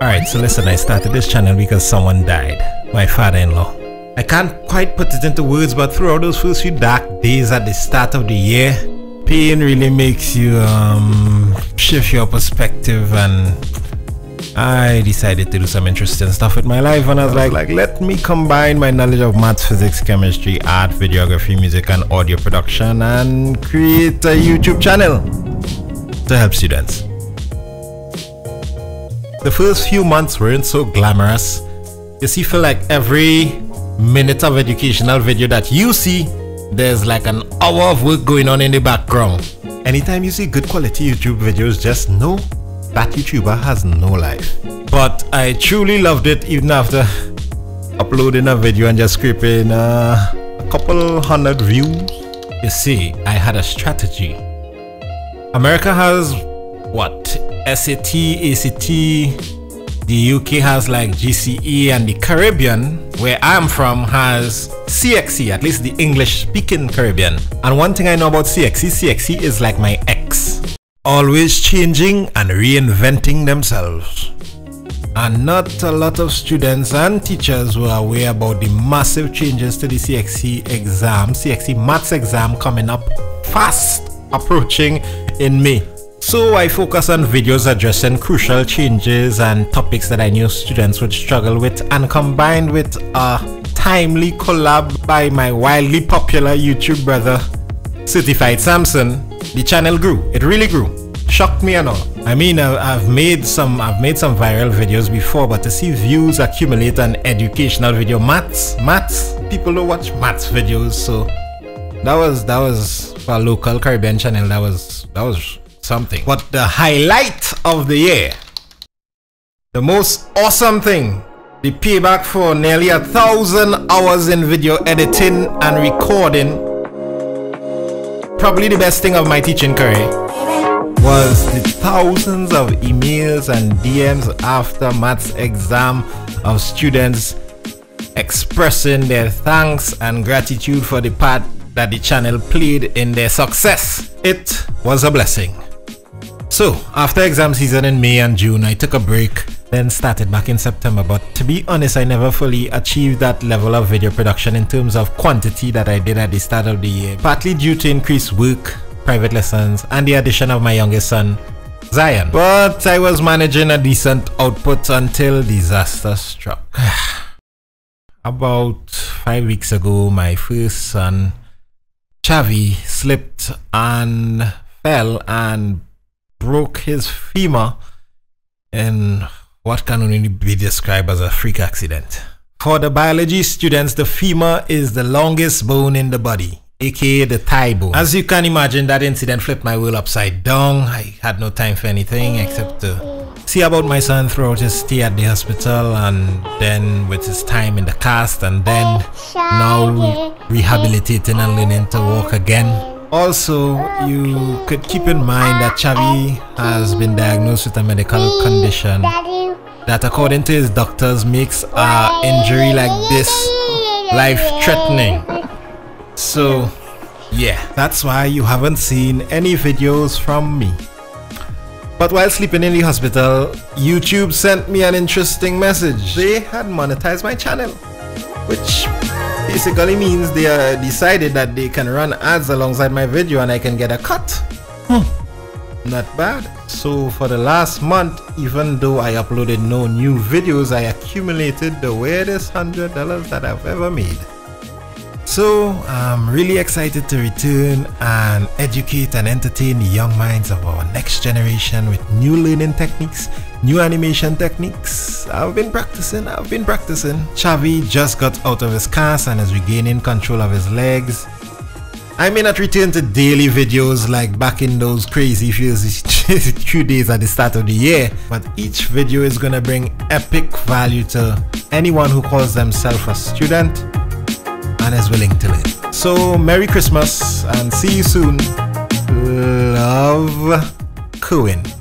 Alright, so listen, I started this channel because someone died. My father-in-law. I can't quite put it into words, but throughout those first few dark days at the start of the year, pain really makes you shift your perspective, and I decided to do some interesting stuff with my life. And I was like, let me combine my knowledge of maths, physics, chemistry, art, videography, music, and audio production and create a YouTube channel to help students. The first few months weren't so glamorous. You see, feel like every minute of educational video that you see, there's like an hour of work going on in the background. Anytime you see good quality YouTube videos, just know that YouTuber has no life. But I truly loved it, even after uploading a video and just scraping a couple hundred views. You see, I had a strategy. America has what? SAT, ACT, the UK has like GCE, and the Caribbean, where I'm from, has CXC, at least the English-speaking Caribbean. And one thing I know about CXC is like my ex. Always changing and reinventing themselves. And not a lot of students and teachers were aware about the massive changes to the CXC exam, CXC maths exam coming up fast, approaching in May. So I focus on videos addressing crucial changes and topics that I knew students would struggle with, and combined with a timely collab by my wildly popular YouTube brother, Certified Samson, the channel grew. It really grew. Shocked me and all. I mean, I've made some viral videos before, but to see views accumulate on educational video, maths, people don't watch maths videos, so that was for a local Caribbean channel. That was something. But the highlight of the year, the most awesome thing, the payback for nearly 1,000 hours in video editing and recording, probably the best thing of my teaching career, was the thousands of emails and DMs after maths exam of students expressing their thanks and gratitude for the part that the channel played in their success. It was a blessing. So after exam season in May and June, I took a break, then started back in September. But to be honest, I never fully achieved that level of video production in terms of quantity that I did at the start of the year, partly due to increased work, private lessons, and the addition of my youngest son, Zion. But I was managing a decent output until disaster struck. About 5 weeks ago, my first son, Xavi, slipped and fell and broke his femur in what can only be described as a freak accident. For the biology students, the femur is the longest bone in the body, aka the thigh bone. As you can imagine, that incident flipped my world upside down. I had no time for anything except to see about my son throughout his stay at the hospital, and then with his time in the cast, and then now rehabilitating and learning to walk again. Also, you could keep in mind that Xavi has been diagnosed with a medical condition that, according to his doctors, makes an injury like this life-threatening. So yeah, that's why you haven't seen any videos from me. But while sleeping in the hospital, YouTube sent me an interesting message. They had monetized my channel, which basically means they decided that they can run ads alongside my video and I can get a cut. Not bad. So for the last month, even though I uploaded no new videos, I accumulated the weirdest $100 that I've ever made. So I'm really excited to return and educate and entertain the young minds of our next generation with new learning techniques, new animation techniques. I've been practicing. Xavi just got out of his cast and is regaining control of his legs. I may not return to daily videos like back in those crazy few days at the start of the year, but each video is gonna bring epic value to anyone who calls themselves a student and is willing to learn. So Merry Christmas and see you soon. Love, Cohen.